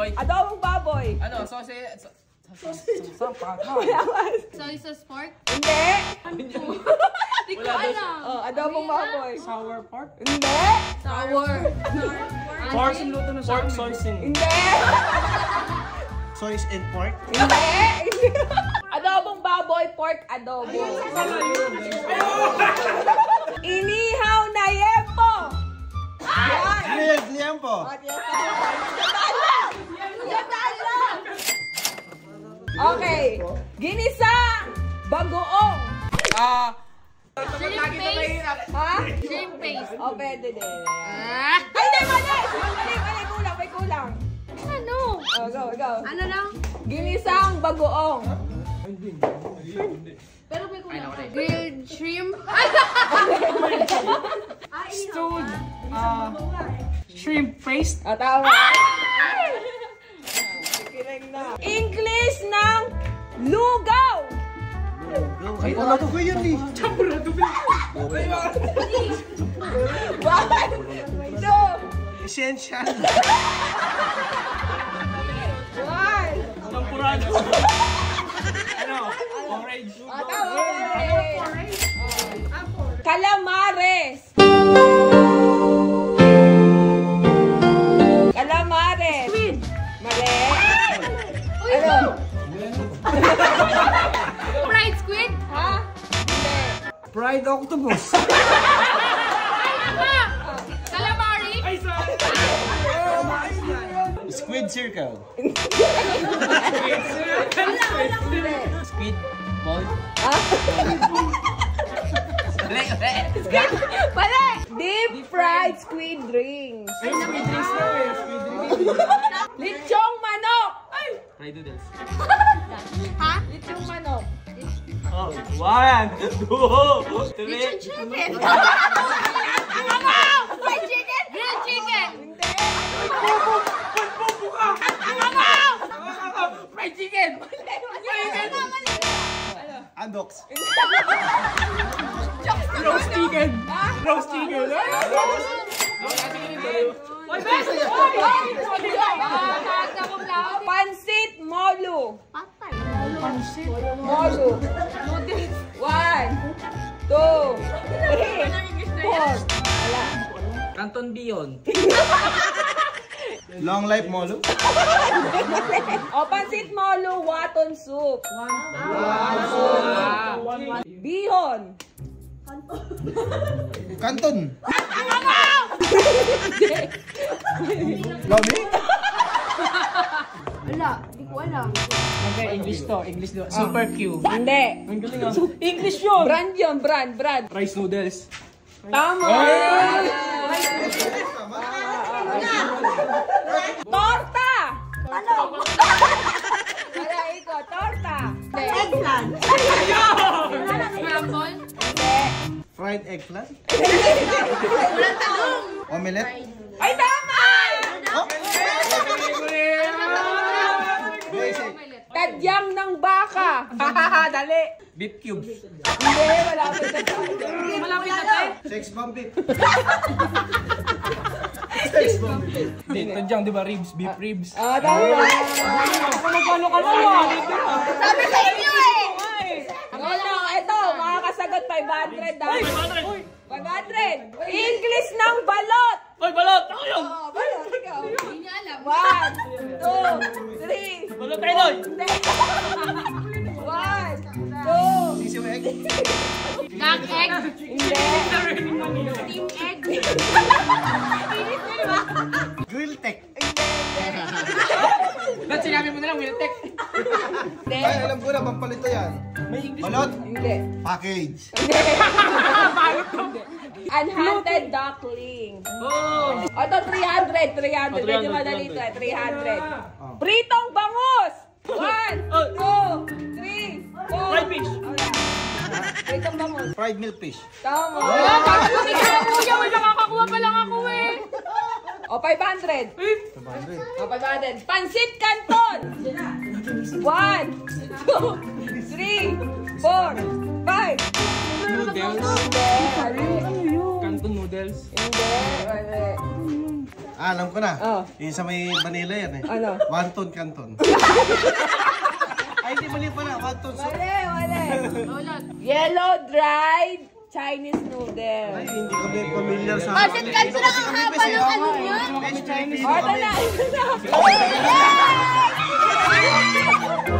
baboy. Adobong baboy. Ano? Sausage. Sausage. Soy sauce pork? Hindi. Hindi ko alam. Adobong baboy. Sour pork? Hindi. Sour. Pork yung luto na sour. Pork sauce in. Hindi. Soy and pork? Hindi. Adobong baboy, pork adobo. Inihaw na yempo. Liempo. Okay. Ginisang. Bagoong. Shrimp paste. Ha? Shrimp paste. O, pwede din. Ay, hindi, mali. Mali, kulang. May kulang. Ano? O, go. Ano na? Ginisang bagoong. Pero may kulang. Grilled shrimp. Stewed. Shrimp paste. O, tama. English ng lugaw. Ay, wala ko yun eh. Champurado ba? Bakit? No. Essential. Why? Champurado. Ano? Orange. Orange. Calamares. Calamares. Squid. Mali. Ano? Fried squid? Ha? Hindi. Fried octopus. Salamari? Ay, sorry. Squid circle. Squid circle. Squid ball? Ha? Squid? Pala! Deep fried squid rings. Ay, squid rings na eh. Squid rings. Lechong manok! Fried noodles. Ha? Lechong manok. Oh, 1, 2, 3. Lechong chicken. Angangaw! Fried chicken? Grilled chicken. Hindi. Pagpupo ka! Angangaw! Fried chicken. Andox. Roast chicken. Roast chicken. Roast chicken. Pancit Molo. Pancit Molo. 1, 2, 3, 4. Canton Beyond. Long life Molo. O, Pancit Molo, Waton Soup. Waton Soup. Bihon. Canton. Lami? Wala, hindi ko alam. English to, English to. Super Q. Hindi. Ang galing ah. English yun. Brand yun, brand. Rice noodles. Tama! Torta! Ano? Wala, ikot. Torta. Eggplant. Scramble? Hindi. Fried eggplant? Walang talong. Omelette? Ay, tama! Tadyang ng baka. Dali. Beef cubes. Hindi, malapit na tayo. Malapit na tayo. Sex bomb beef. Sex bomb beef. Hindi, tadyang, di ba? Ribs, beef ribs. Oo, tama. Magkano ka naman? Sabi sa inyo eh! Ano, eto, makakasagot 500 daw. 500! 100! English ng balot! Oy, balot! Ako yun! Oo, balot. Ikaw. Hindi niya alam. 1, 2, 3. Balot tayo doon! 1, 2. Sisiw egg? Duck egg? Hindi. Steam egg? Inis na diba? Grill tech? Hindi. Ba't sinabi mo na lang, grill tech? Ay, alam ko na, pampalito yan. May English? Balot? Hindi. Package? Hindi. Unhunted duckling. Oh! Oto, 300. Medyo madali ito eh, 300. Pritong bangus! 1, 2, 3, 4. Fried fish. Pritong bangus. Fried milk fish. Tama. Wala, kasi kumikala mo yan. Wala kakakuha pa lang ako eh. O, 500. 500. O, 500. Pancit canton. 1, 2, 3, 4, 5. Noodles. Canton noodles. noodles. Hindi. Wala. Ah, alam ko na. Oh. Yung sa may Manila yan eh. Ano? Wonton canton. Ay, hindi mali pala. Wonton soup. Wala, wala. Yellow dried Chinese noodles. Ay, hindi ko may familiar sa... Pancit canton ang haba ng ano yun? Chinese noodles. Order na.